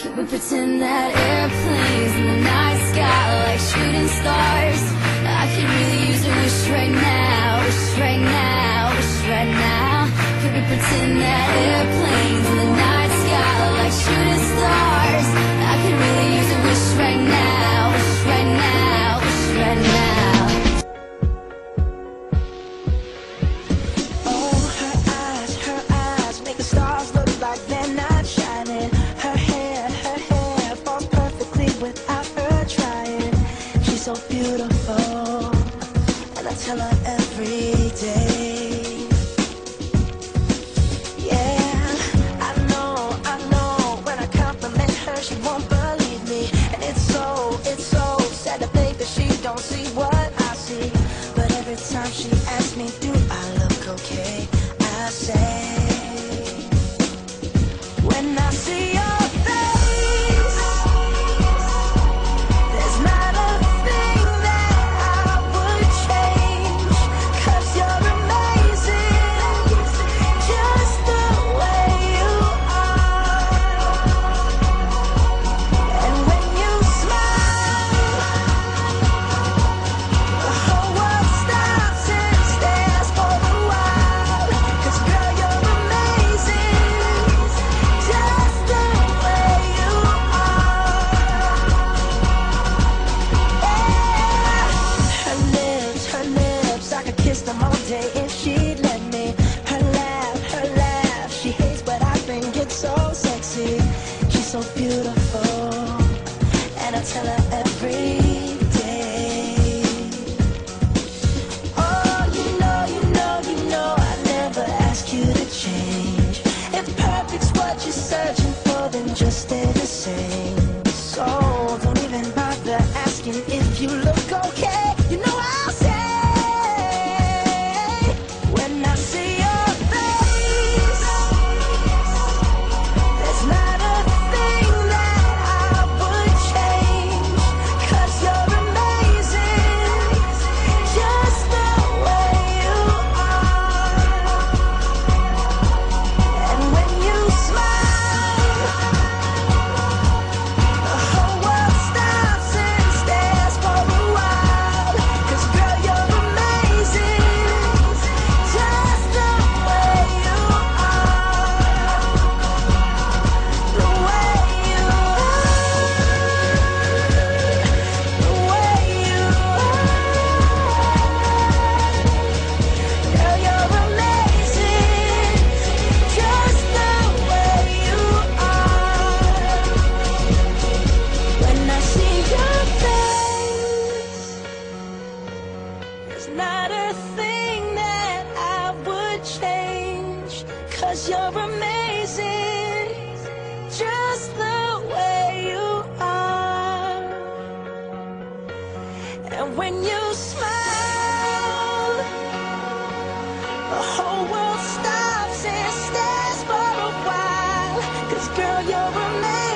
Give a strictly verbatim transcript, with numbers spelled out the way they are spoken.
Can we pretend that airplanes in the night sky are like shooting stars? I could really use a wish right now, wish right now, wish right now. Can we pretend that airplanes in the night sky are like shooting stars? I could really use a wish right now, wish right now, wish right now. Oh, her eyes, her eyes make the stars look like they're not shining. So beautiful, and I tell her every day. Yeah, I know, I know. When I compliment her, she won't believe me. And it's so, it's so sad to think that she don't see what I see. But every time she asks me, do I look okay? I say, when I see her. So beautiful, and I tell her every day. Oh, you know, you know, you know, I never ask you to change. If perfect's what you're searching for, then just stay the same. So don't even bother asking if you look okay. You know I'll say when I see you. When you smile, the whole world stops and stares for a while, 'cause girl, you're amazing.